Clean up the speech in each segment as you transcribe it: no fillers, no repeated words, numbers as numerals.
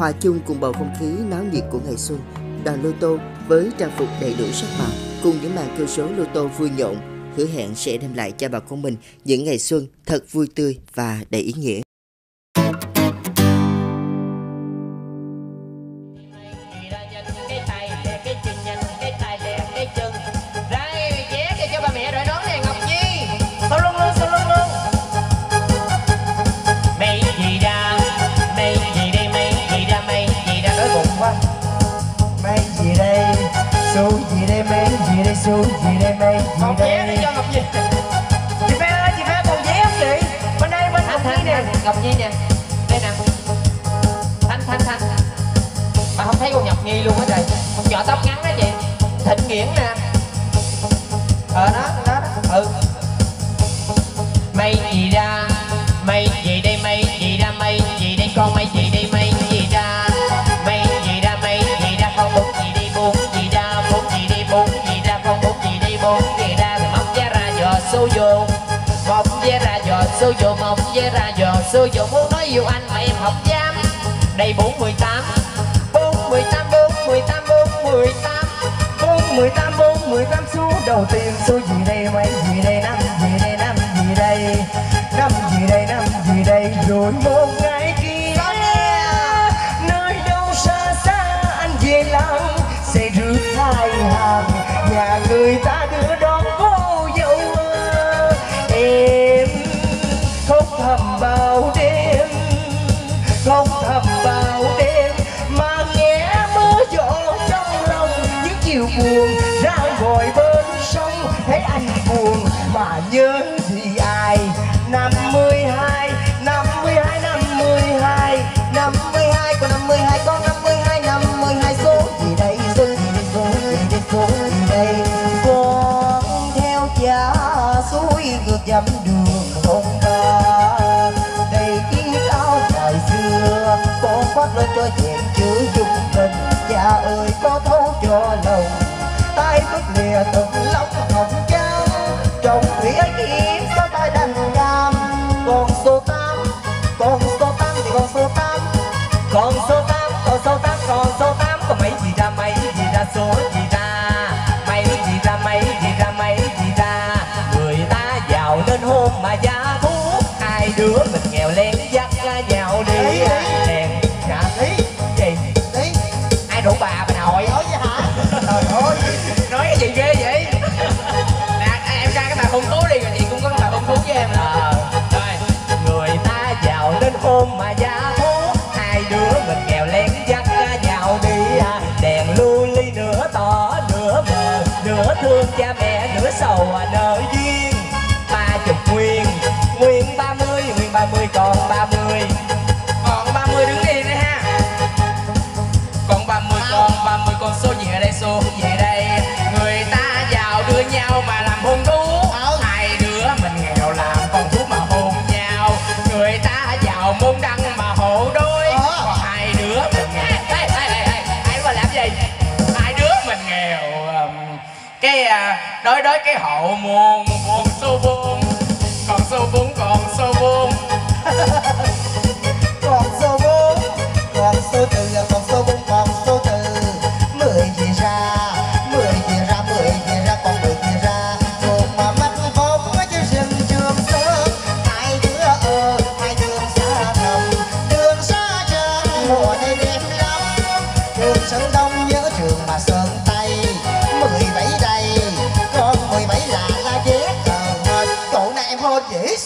hòa chung cùng bầu không khí náo nhiệt của ngày xuân. Đoàn lô tô với trang phục đầy đủ sắc màu cùng những màn kêu số lô tô vui nhộn hứa hẹn sẽ đem lại cho bà con mình những ngày xuân thật vui tươi và đầy ý nghĩa. Xuống gì đây mấy gì Ngọc đây vé cho Ngọc Nhi. Chị Phan ơi, chị Phan còn vé không chị? Bên đây bên Ngọc Nhi nè, Ngọc Nhi nè. Đây nè Thanh. Mà không thấy con Ngọc Nhi luôn á trời. Con nhỏ tóc ngắn đó chị, Thịnh Nghiễn nè. Đó. Mây gì ra, mây gì đây mây gì ra mây gì đây con mây gì đây mây gì ra. Mây gì ra con bụng gì đi buông gì ra bụng gì đi buông. Vô một vé ra giò số vô một vé ra giò số vô muốn nói yêu anh mà em không dám. Đây 4 18 số đầu tiên số gì đây mấy gì đây năm gì đây rồi một ngày kia nơi đâu xa xa anh về lắm sẽ rước hai hàng và người ta đưa đón vô dấu. Em khóc thầm bao đêm, mà nghe mưa gió trong lòng những chiều buồn ra ngồi bên sông thấy anh buồn mà nhớ gì ai. 52 của 52 con 52 số gì đây con theo cha suối ngược dặm đường không ta. Đây chiếc áo ngày xưa con khoác lên cho dẹn chữ dung tình. Cha ơi có thấu cho lòng tay bước lìa từng lóc hồng trắng trong thủy ấy kiếm sao tay đành đam. Con số tám có mấy gì ra số gì ra mấy gì ra người ta giàu nên hôn mà giá thuốc ai đứa mình nghèo len dắt ra giàu đi đèn cả tí ai đủ bà nội nói vậy hả thôi nói cái gì ghê vậy nè em ra cái bà hôn thú đi rồi chị cũng có bà hôn thú với em rồi người ta giàu nên hôn mà giá thuốc hai đứa mình nghèo len dắt ra giàu đi đèn lưu ly nửa tỏ nửa mờ nửa thương cha mẹ nửa sầu nợ duyên 30 nguyên 30 còn 30 đứng yên đấy ha còn 30 con số gì ở đây người ta giàu đưa nhau mà làm hôn thú hai đứa mình nghèo làm con thú mà hôn nhau người ta giàu môn đăng mà hộ đôi còn hai đứa mình nghèo ai mà làm gì hai đứa mình nghèo cái đối cái hộ môn còn số 4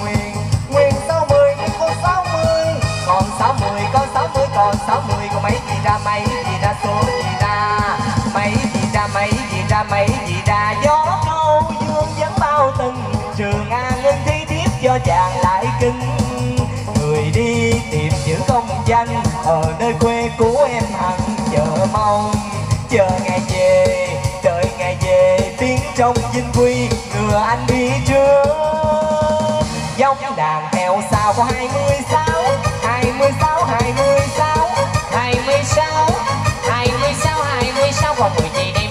nguyên 60 con 60 còn 60 con 60 còn 60 còn mấy gì ra số gì ra gió câu dương vẫn bao tình trường an nên thi tiếp do chàng lại kinh người đi tìm chữ công danh ở nơi quê của em hằng chờ mong. chờ ngày về, đợi ngày về tiếng trong vinh quy ngựa anh đi trước. Dòng đàn theo sau có 26 còn 10 gì đây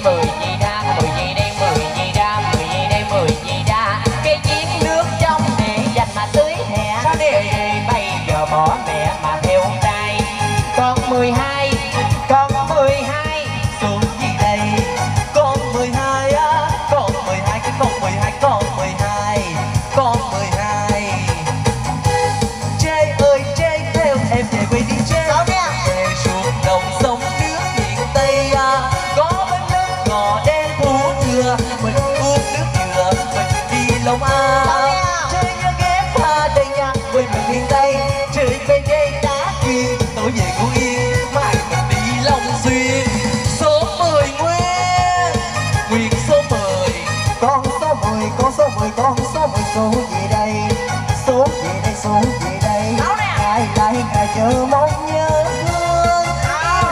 10 gì đa, 10 gì đây 10 gì đa, 10 gì đây 10 gì đa. Cái chiến nước trong để dành mà tưới hè. Sao đi bây giờ bỏ mẹ mà theo tay. Con 12 xuống gì đây? Con 12 á, con 12 cái con 12. Chê ơi chê theo em về quê đi chê. Sao nha? Về xuống đồng sông nước miền Tây á, có bánh nước ngò đen phú dừa, mình uống nước dừa, mình đi Long An. Sao nha? Chơi nhớ ghép tha đây nha, quê mình miền Tây, chơi về đây đá kiên, tối về Phú Yên. Số gì đây, số gì đây, số gì đây, ngày lại ngày chờ mong nhớ thương.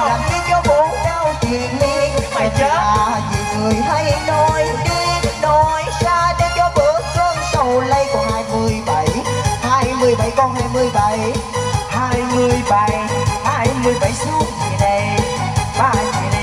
Làm cái cho bốn đau chuyện liên mày chớ à, vì người hay nói đi nói xa để cho bữa cơm sầu lây. Còn 27 con 27 số gì đây, ba chị đây.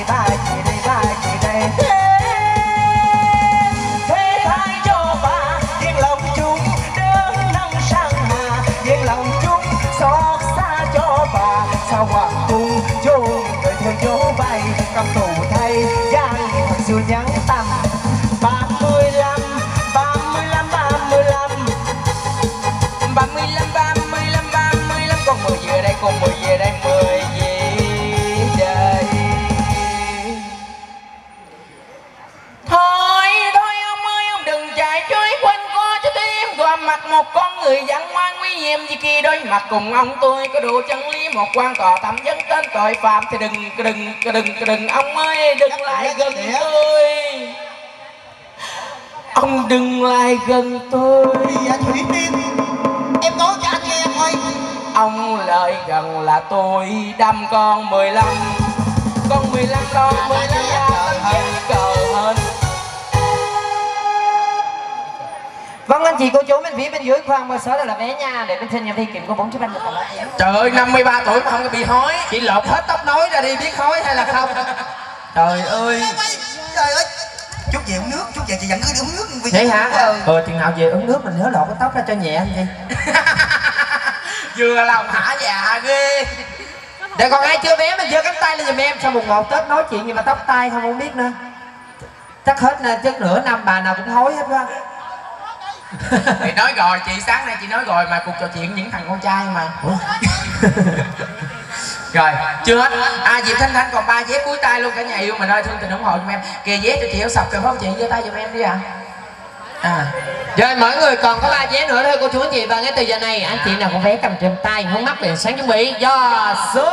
Sao hoàng cung chung người theo dấu bay cầm thủ thay gian mặc dù nhắn tầm 35 còn 10 gì đây, còn 10 gì đây, 10 gì đây. Thôi ông ơi ông đừng chạy trối quanh co cho tim em gò mặt một con người dặn ngoan nguy hiểm gì kia đôi mặt cùng ông tôi có đủ chân lý. Một quan tòa thẩm vấn tên tội phạm thì đừng ông ơi đừng lại gần tôi. Ông đừng lại gần tôi. Dạ Thủy Tiên, em nói cho anh nghe em ơi. Ông lại gần là tôi đâm con 15. Con 15 đó mới ra cầu hơn. Vâng anh chị cô chú bên phía bên dưới khoan mơ sở đó là vé nha, để bên trên nhà thi kiểm có 4 chiếc bánh được. Trời ơi 53 tuổi mà không có bị hói. Chị lột hết tóc nối ra đi biết hói hay là không. Trời ơi trời ơi. Chút về uống nước, chút về chị vẫn cứ uống nước vì vậy hả? Chừng nào về uống nước mình nhớ lột cái tóc ra cho nhẹ anh chị. Vừa lòng hả dạ ghê. Để còn ai chưa bé mình giơ cánh tay lên giùm em. Sao mùng 1 Tết nói chuyện gì mà tóc tay không muốn biết nữa. Chắc hết chắc nửa năm bà nào cũng hói hết quá. Thì nói rồi chị, sáng nay chị nói rồi mà cuộc trò chuyện những thằng con trai mà. Rồi chưa hết à, Diệp Thanh Thanh còn 3 vé cuối tay luôn cả nhà yêu mình ơi, thương tình ủng hộ giùm em kìa, vé cho chị Hữu Sọc kìa không chị, giơ tay giùm em đi ạ. Rồi mọi người còn có 3 vé nữa thôi cô chú anh chị, và ngay từ giờ này anh chị nào có vé cầm trên tay hướng mắt đèn sáng chuẩn bị do số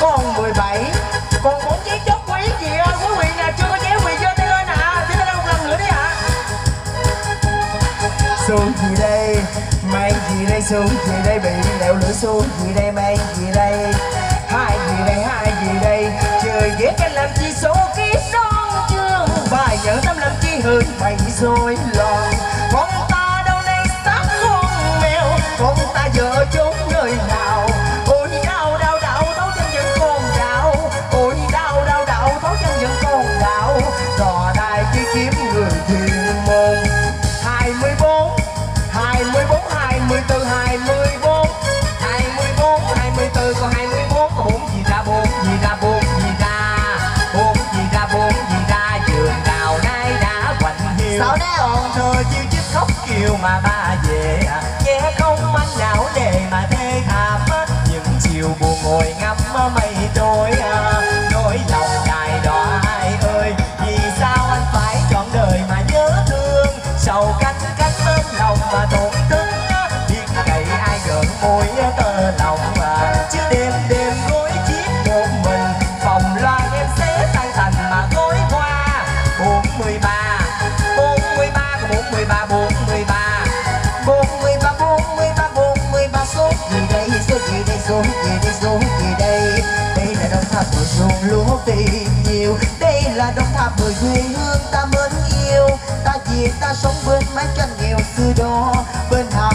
con 17 còn 4 vé chốt quý chị ơi, quý vị nào chưa có vé quý vị giơ tay lên ạ, giơ tay lên một lần nữa đi ạ. Xuống gì đây mang gì đây, xuống gì đây bị lẹo lửa, xuống gì đây mang gì đây, hai gì đây trời ghét anh làm chi số ký son chưa bài nhẫn tâm làm chi hơn mày rồi lòng. Con ta đâu nay xác con mèo, con ta vợ trốn nơi nào. Mà ba về nhé không anh não để mà thê tha mất những chiều buồn ngồi ngắm mây trôi nỗi lòng đài đọa ai ơi vì sao anh phải chọn đời mà nhớ thương. và tổn thương việc ngày ai gần môi tơ lòng mà chứ đêm đêm gối chiếc một mình phòng loan em xé tan thành mà gối hoa 43 số gì đây đây là Đồng Tháp mùa xuân lúa vì nhiều đây là Đồng Tháp mùa quê hương ta mến yêu ta vì ta sống bên mái tranh nghèo xưa đó bên hàm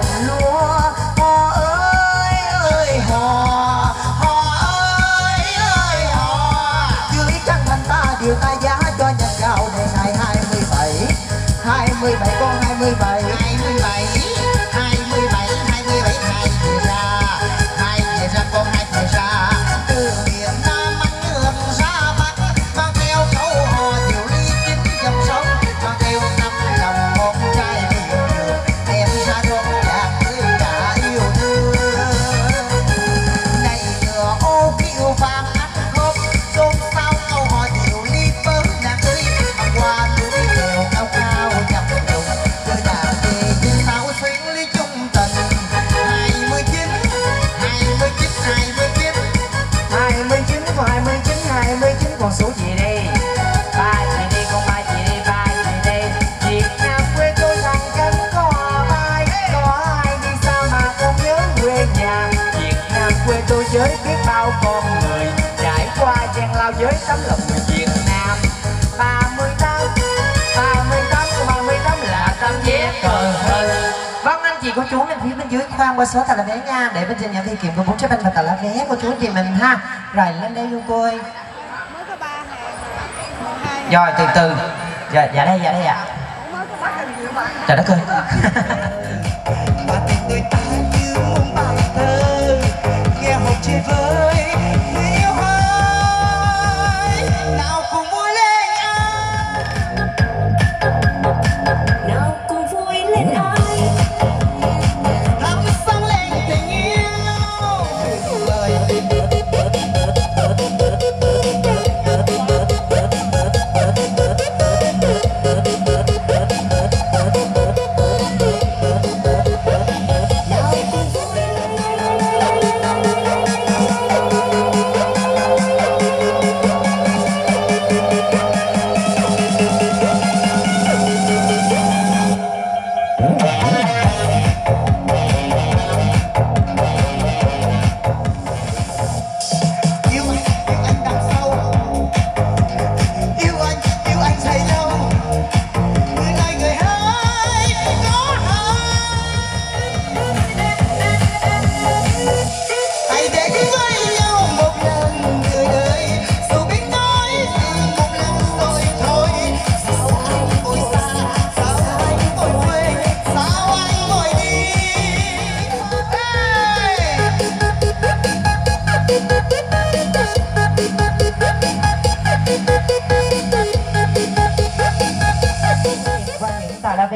lúa họ ơi ơi họ họ ơi ơi họ dưới trăng thành ta điều ta giá cho nhặt gạo để ngày 27 con 27 hai về ra con hai về ra từ miền Nam mang đường ra Bắc mang theo câu hò diều ly chín dòng sông mang theo năm lòng con trai miền đường em ra đón nhà người đã yêu thương này nửa ô kiệu vàng ăn khóm xôn xao câu hò diều ly bớt nàng ơi mang qua núi đèo cao cao nhập đồng tôi đã về nhưng tao xuyên ly chung tình 29 còn số gì đây ba chị đi con ba chị đi Việt Nam quê tôi thằng cánh có ai đi sao mà không nhớ quê nhà Việt Nam quê tôi với biết bao con người trải qua gian lao với tấm lòng người Việt Nam 38 là tấm vé cờ hình. Vâng anh chị cô chú bên phía bên dưới khoan qua số tờ là vé nha để bên trên nhận thi kiểm của 4 và tờ là vé cô chú chị mình ha rồi lên đây luôn cô ơi. Rồi từ từ rồi dạ đây ạ trời đất ơi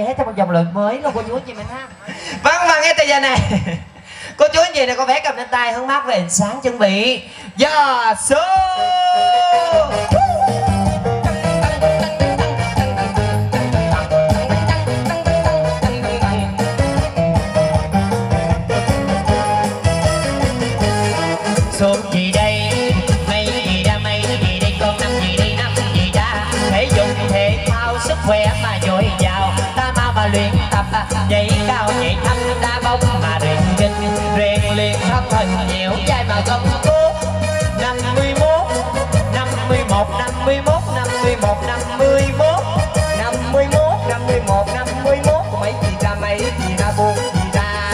vé cho một dòng lượt mới luôn cô chú anh chị mình ha. Vâng và ngay từ giờ này cô chú anh chị này có vé cầm lên tay hướng mắt về ánh sáng chuẩn bị giờ số gì đây. Sức khỏe mà dồi dào ta mau mà luyện tập nhảy cao nhảy thấp đá bóng mà rèn luyện thân hình dẻo dai mà không cố 51 mấy gì ra buông gì ra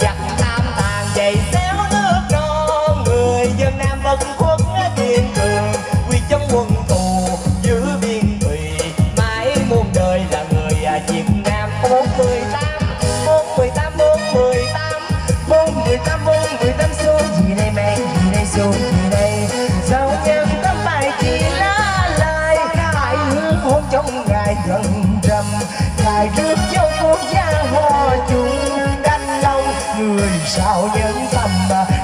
giặt tam tàn dậy xéo nước non người dân Nam vẫn khuất thiên đường quy chống quân trước cho quốc gia họ chúng đánh đông người sao nhân tâm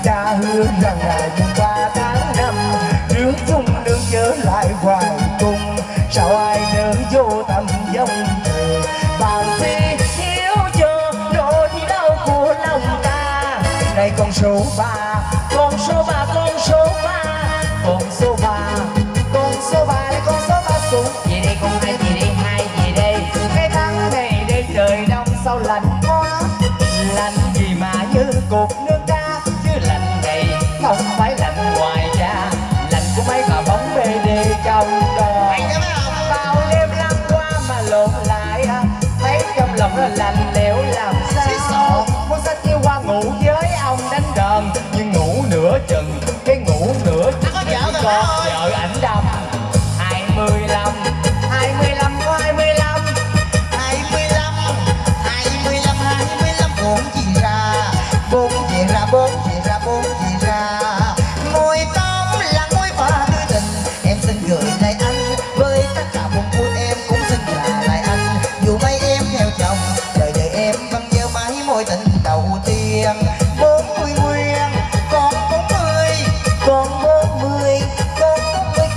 đã hứa rằng dài 3 tháng 5, trước chung nương nhớ lại hoài cùng, sao ai nỡ vô tầm dông bàn phi thiếu cho nỗi đau của lòng ta. Này con số 3, con số 3, con số 3, con số 3, con số 3, con số 3 xuống về đây con hai, về đây hai, về đây cái tháng này đây trời đông sao lạnh quá, lạnh gì mà như cột nước đá, chứ lạnh này không phải lạnh ngoài ra, lạnh của mấy bà bóng bê đê trong đò bao đêm lăn qua mà lộn lại, thấy trong lòng nó lạnh lẽo làm sao muốn sách như qua ngủ với ông đánh đờn, nhưng ngủ nửa chừng cái ngủ nửa chừng có vợ ảnh đâm 25 có 25 bốn chị ra, bốn chị ra, bốn chị ra, bốn chị ra, môi tóc là môi hoa tươi tình, em xin gửi lại anh với tất cả buồn vui, em cũng xin trả lại anh dù mấy em theo chồng đời đời em vẫn gieo mãi môi tình đầu tiên. 40 nguyên con 40, con 40, con 40, con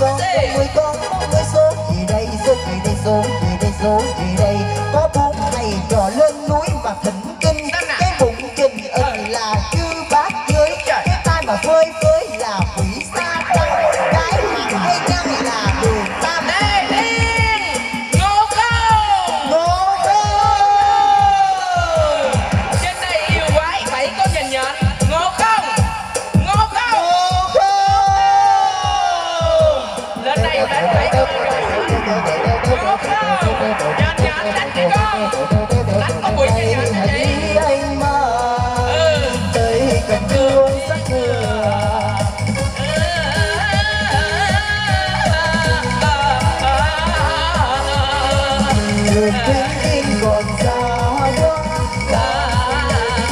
40, con 40 số gì đây, số gì đây, số gì đây, số gì đây, có 4 ngày trò lên núi và thỉnh kinh, cái bụng kinh ơi là chư bát dưới, cái tai mà phơi phới là quỷ xa tăng, cái mặt hay trăng là đường tam. Ngô Câu, Ngô Câu trên đây yêu quái phải có nhìn nhận. Ngô Câu, Ngô Câu, Ngô Câu lên đây đánh phải có nhìn nhận. Ngô Câu nhìn nhận đánh cái con, đánh con quỷ nhìn nhận cái gì anh mơ tới cần thương sắc thừa. Người thương tin còn xa quá, Ngô Câu, Ngô Câu,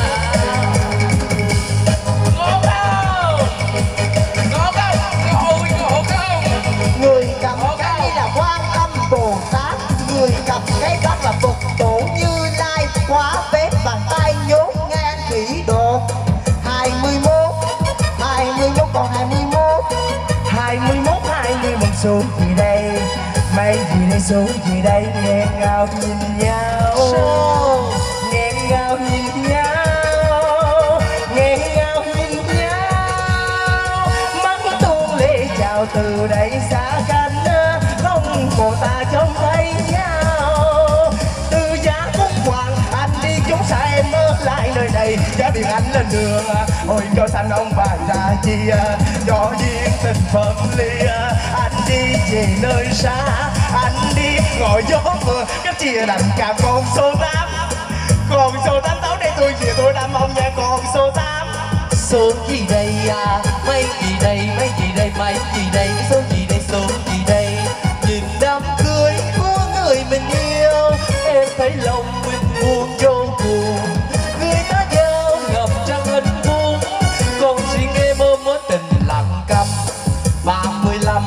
Ngô Câu người cầm cái là Quan Âm Bồ Tát, người cầm cái bát là Phật Tổ Như Lai, khóa vết bàn tay nhốt ngang thủy đồ. 21 còn 21 số gì đây, mấy gì đây, số gì đây, nghẹn ngào nhìn nhau, nghẹn ngào nhìn nhau, nghẹn ngào nhìn nhau, mắt tuôn lệ chào từ đây xa cách, không cô ta trông thấy nhau. Từ giá khúc hoàng anh đi chúng xa, em ở lại nơi này giá điện anh lên đường, ôi cho sang ông bà ra chia cho duyên tình phẩm ly. Anh đi về nơi xa, anh đi ngồi gió mưa, cách chia đành cả con số 8, con số 8 táo đây tôi về tôi đam ông nhà con số 8. Số gì đây à, mấy gì đây, mấy gì đây, mấy gì đây, số gì đây, số gì đây, nhìn đám cưới của người mình yêu, em thấy lòng mình buồn vô cùng, người ta giao ngập trăng hình vuông, còn riêng em ôm mối tình lặng câm. 35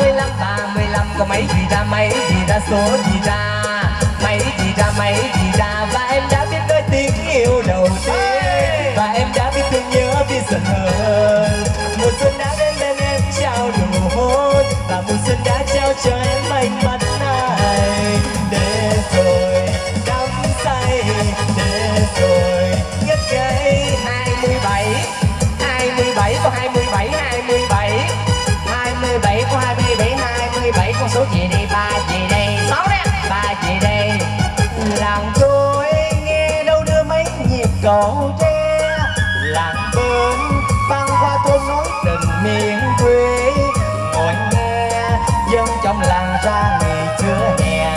gì 35 có mấy gì ra, mấy gì ra, số gì ra, mấy gì ra, mấy gì ra, và em đã biết đôi tiếng yêu đầu tiên, và em đã biết thương nhớ biết giận hơn. Mùa xuân đã đến bên em trao nụ hôn, và mùa xuân đã trao cho em mảnh mắt này, để rồi đắm say, để rồi ngất ngây. 27 có 27 có 27 con số gì đây, 3 gì đây, 6 đây, 3 gì đây, làng tôi nghe đâu đưa mấy nhịp cầu tre, làng bướm băng qua thôn nói tình miền quê, ngồi nghe dân trong làng ra ngày trưa hè,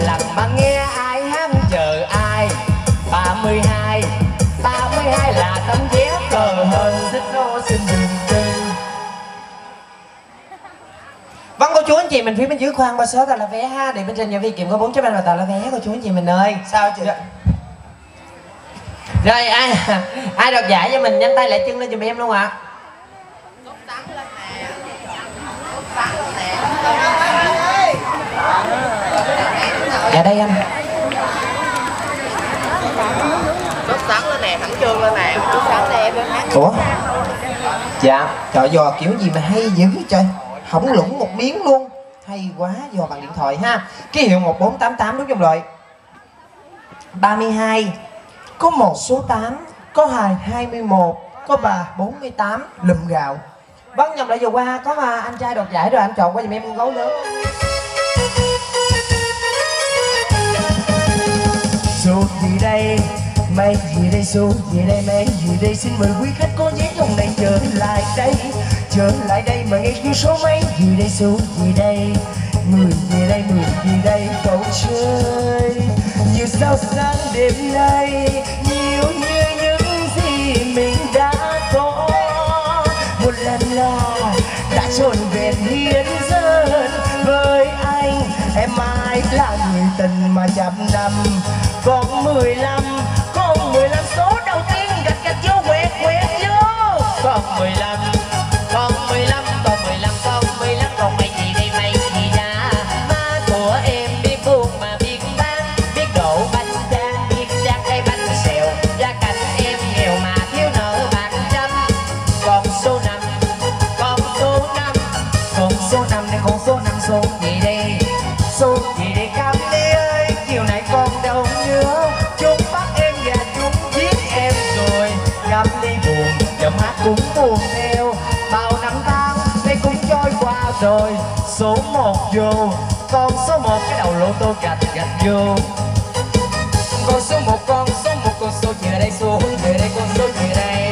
làng băng nghe ai hát chờ ai. 32 là tấm vé cờ hơn xích lô xin đừng tin. Vâng cô chú anh chị mình phía bên dưới khoan ba số ta là vé ha, để bên trên nhà vi kiểm có 4.3 và tạo là vé cô chú anh chị mình ơi. Sao chị? Rồi ai đoạt giải cho mình nhanh tay lại chân lên giùm em luôn ạ. Dạ đây anh. nè, Thẩm Trương lên nè. Ủa? Dạ. Trời giò kiểu gì mà hay dữ trời. Không lũng một miếng luôn. Hay quá, giò bằng điện thoại ha. Ký hiệu 1488 đúng không rồi? 32. Có một số 8. Có 21. Có 48. Lùm gạo. Vâng, nhầm lại vừa qua có anh trai đoạt giải rồi, anh chọn qua giùm em con gấu lớn. Số gì đây, mấy gì đây, số gì đây, mấy gì đây, xin mời quý khách có vé dòng này trở lại đây, trở lại đây mà nghe kêu số mấy gì đây, số gì đây, người gì đây, người gì đây, cậu chơi như sao sáng đêm nay, nhiều như những gì mình đã có. Một lần là đã trọn vẹn hiến dâng với anh, em ai là người tình mà dập nằm. Còn 15 số đầu tiên gật gật vô quẹt quẹt vô. Còn 15 còn mấy gì đây mấy gì đã. Má của em biết buông mà biết bán, biết đổ bánh tráng, biết tráng cây bánh xèo. Gia cảnh em nghèo mà thiếu nợ bạc trăm. Còn số 5 số gì đây, số gì đây cam đi ơi, chiều nay con đâu nhớ. Chúng bắt em và chúng giết em rồi, cam đi buồn, giọng hát cũng buồn theo. Bao năm tháng đây cũng trôi qua rồi, số 1 vô, con số 1 cái đầu lỗ tô gạch gạch vô. Con số 1 con số gì đây, số gì đây, con số gì đây.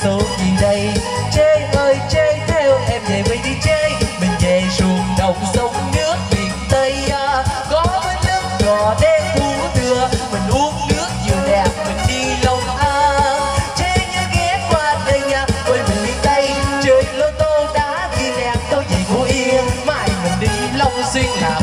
Số gì đây, chê ơi chê theo em về quê đi chê. Mình về ruộng đồng sông nước miền Tây, có với nước đỏ đen thu tựa. Mình uống nước dừa đẹp, mình đi lòng chê như ghé qua đây, quê mình miền Tây. Chơi lô tô đá ghi đẹp, tôi về Phú Yên. Mai mình đi Long Xuyên Hạp,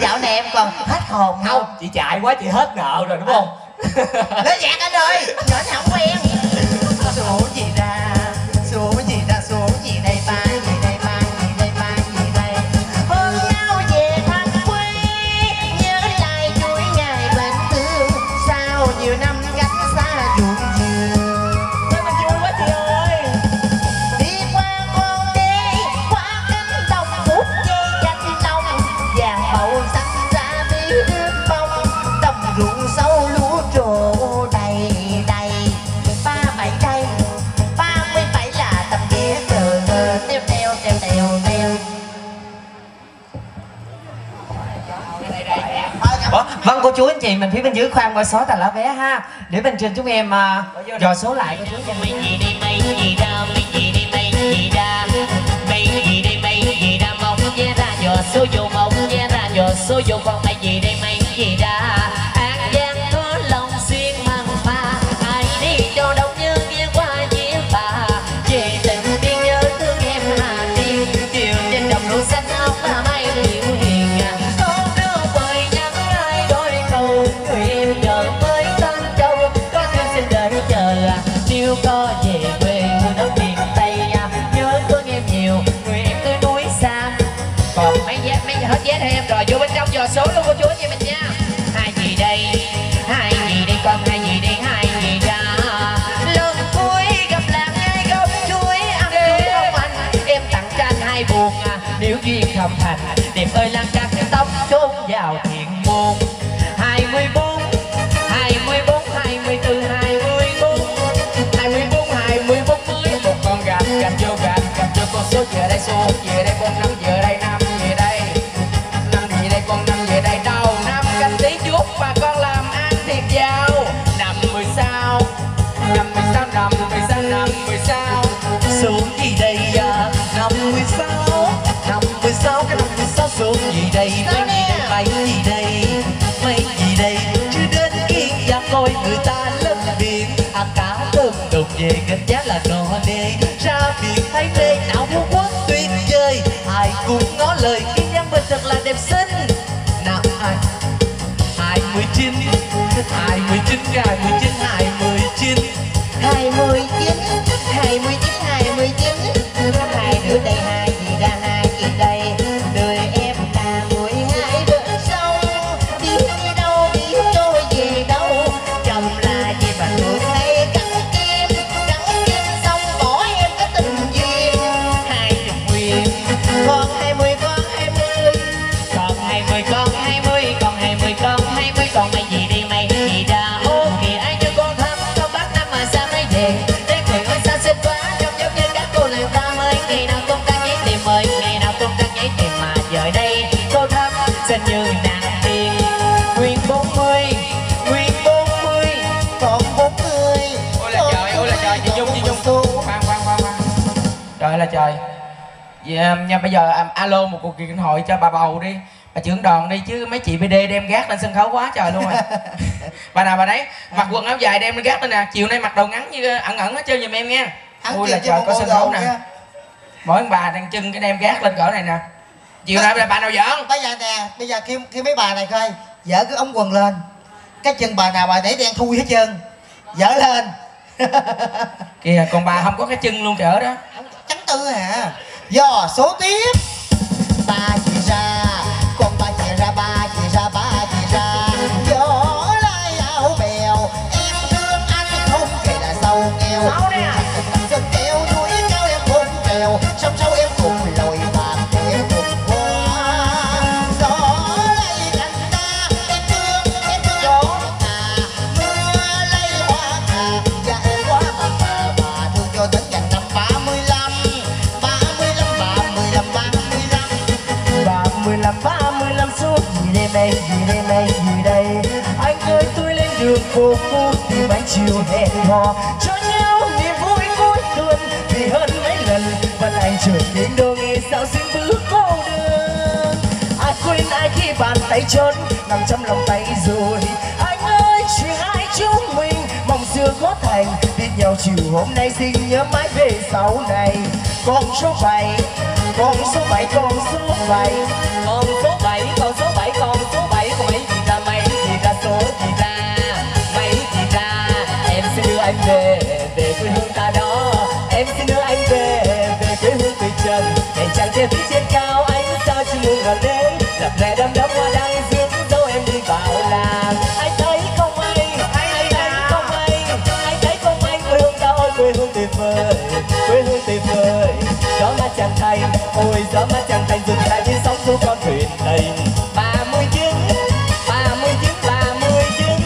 Dạo này em còn hết hồn không? Chị chạy quá chị hết nợ rồi đúng không? Nói dẹt anh ơi, nhỏ anh không quen. Số gì ra, số gì ra, số gì đây, ba gì đây, ba gì đây, ba gì đây. Hôm nhau về thăm quê, nhớ lại chuỗi ngày bệnh thương. Sau nhiều năm gánh xa ruộng dừa. Sao mà vui quá chị ơi. Đi qua con đê, qua cánh đồng, phút dây cánh đồng, vàng bầu chú anh chị mình phía bên dưới khoan qua xóa tà lá vé ha, để bên trên chúng em dò số lại của chú cho mấy gì đi mấy gì ra, mấy gì đi mấy gì ra, mấy gì ra mong vé ra dò số vô, mong vé ra dò số vô, con mấy gì đi mấy gì ra. An Giang có lòng xuyên mang pha, ai đi cho đông như ghé qua dĩa bà. Về tình đi nhớ thương em Hà Tiên, chiều trên đồng lúa xanh áo mà mây liễu hiền. Có về quê đất miền Tây, nhớ thương em nhiều, người em cứ núi xa. Còn mấy hết vé thôi em rồi, vô bên trong dò số luôn cô chú anh chị mình nha. Hai gì đây, hai gì đây con, hai gì đây, hai gì ra. Lần cuối gặp làng ngay gốc chuối, ăn chuối không anh, em tặng cho anh 2 buồn. Nếu duyên không thành, đẹp ơi lan cắt tóc chôn vào thiện môn. 24, 24, 24, 24 con gà. nước về đây, xuống về đây con, nắng về đây, nam về đây, năm về đây con, năm về đây đâu. Năm canh tí chút mà con làm ăn thiệt giàu. Năm mười sao, năm mười sao, năm mười sao, năm mười sao, xuống gì đây à? Năm mười sao, năm mười sao, cái năm mười sao xuống gì đây, bánh gì đây, bánh gì đây, mấy gì đây, chứ đến kiên ra coi người ta lấp biển à, cá tôm đột về gánh giá là nò nê, ra biển thấy mê đảo Phú Quốc tuyệt vời, ai cũng ngó lời cái nhắm bên thật là đẹp xinh. Nào ai 29, 29, 29, 29, 29, 29, 29, hai nữa đây, hai gì ra, hai gì đây, đời em là mỗi hai đợi sau, biết đâu biết tôi về đâu, chồng là gì mà tôi thấy cắn kim xong bỏ em có tình duyên. 20 con, 20 con, 20 còn 20 con, 20 còn 20 con, 20 còn mày gì đi mày gì ra ô kìa, ai cho con thăm con bác năm mà sao mới về đây, người ơi xa xếp quá trong giống như các cô nàng ta ơi, ngày nào công tác giấy tìm ơi, ngày nào công tác giấy tìm mà giờ đây cô thăm xanh như nàng tiên. Nguyên 40, nguyên 40 còn 40. Ôi là trời, chị Dung khoan. Trời là trời. Vậy nha, bây giờ alo một cuộc điện thoại cho bà bầu đi, bà trưởng đoàn đi, chứ mấy chị BD đem gác lên sân khấu quá trời luôn rồi. Bà nào bà đấy mặc quần áo dài đem lên gác lên nè, chiều nay mặc đồ ngắn như ẩn ẩn hết trơn giùm em nha. Ôi là trời, có sân khấu nè, mỗi ông bà đang chân cái đem gác lên cỡ này nè. Chiều nay bà nào giỡn? Bây giờ nè, bây giờ kêu mấy bà này coi, dỡ cái ống quần lên, cái chân bà nào bà để đen thui hết trơn, dỡ lên. Kìa còn bà không có cái chân luôn trở đó, trắng tư hả? Do số tiếp. Ba chị ra, con ba chị ra, ba chị ra, ba chị ra, gió lai áo bèo, em thương anh không kể là giàu nghèo, chân kéo núi cao em bốn bèo, sông sâu em cùng lội bạc em cùng qua. Gió lay cánh ta, em thương gió à, mưa lay hoa cà, dạ em quá bà thương cho đến gần năm 35 suốt gì đây mày, gì đây mày, gì đây. Anh ơi tôi lên đường phố phố tìm anh chiều hẹn hò, cho nhau niềm vui cuối tuần, vì hơn mấy lần vẫn anh trở đến đôi nghe sao xin bước cô đơn. Ai quên ai khi bàn tay trốn nằm trong lòng tay rồi. Anh ơi chỉ hai chúng mình mong xưa có thành, biết nhau chiều hôm nay xin nhớ mãi về sau này. Con số 7, con số 7, con số 7, con số 7, con số 7, con số 7, con mấy chị ra, mấy chị ra, số chị ra, mấy chị ra, em xin đưa anh về quê hương ta đó, em xin đưa anh về quê hương tuổi trần. Để chàng trên phía trên cao anh sao chưa mừng gần đến, lập lè đâm đâm hoa đăng dương dấu em đi vào làng. Anh thấy không anh, anh thấy không anh, quê hương ta ôi quê hương tuyệt vời, quê hương tuyệt vời. Gió mát Tràng Thành, ôi gió mát Tràng Thành, dừng lại như sóng xuống con thuyền đầy. 39, 39, 39,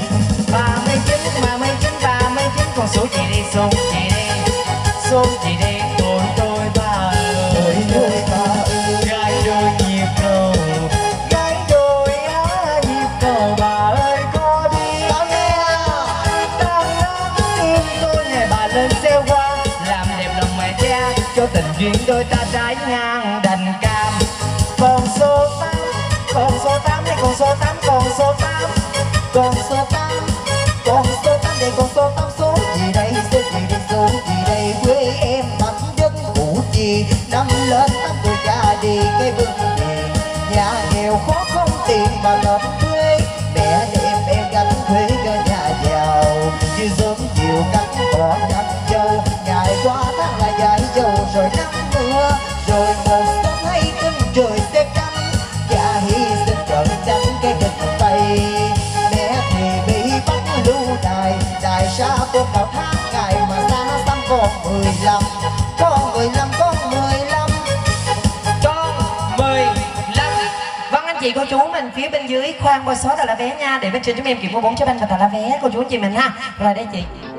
39, 39, 39, con số chị đi, số chị đi, số chị đi. Tôi ba ơi, tôi ba ơi, gái đôi nhịp cầu, gái đôi á nhịp cầu, bà ơi có đi tao nghe, tao ngắm tim tôi ngày bà lên xe hoa, làm đẹp lòng mẹ cha cho tình duyên đôi ta trái ngang đành cam. Con số 8, con số 8 đây, con số 8, con số 8, con số 8, con số 8 đây, con số 8, số gì đây, số gì đây, số gì đây, quê em tắm dân ngủ gì, năm lên 8 tuổi cha đi cái vương gì, nhà nghèo khó không tiền mà nộp thuế, mẹ đem em gánh thuế cho nhà giàu, như sớm chiều cánh bỏ cánh dâu, ngày qua tháng là dài dâu rồi nắng mưa, rồi một sớm hay cưng trời sẽ cắn, cha hy sinh trợn trắng cái gịch tay, mẹ thì bị bắt lưu đài, đài xa con đảo tháng ngày mà xa xăm con 15, con 15, con 15, con 15. Vâng anh chị cô chú mình phía bên dưới khoan qua số tờ lá vé nha, để bên trên chúng em kịp mua 4 cho anh và tờ lá vé cô chú anh chị mình ha. Rồi đây chị.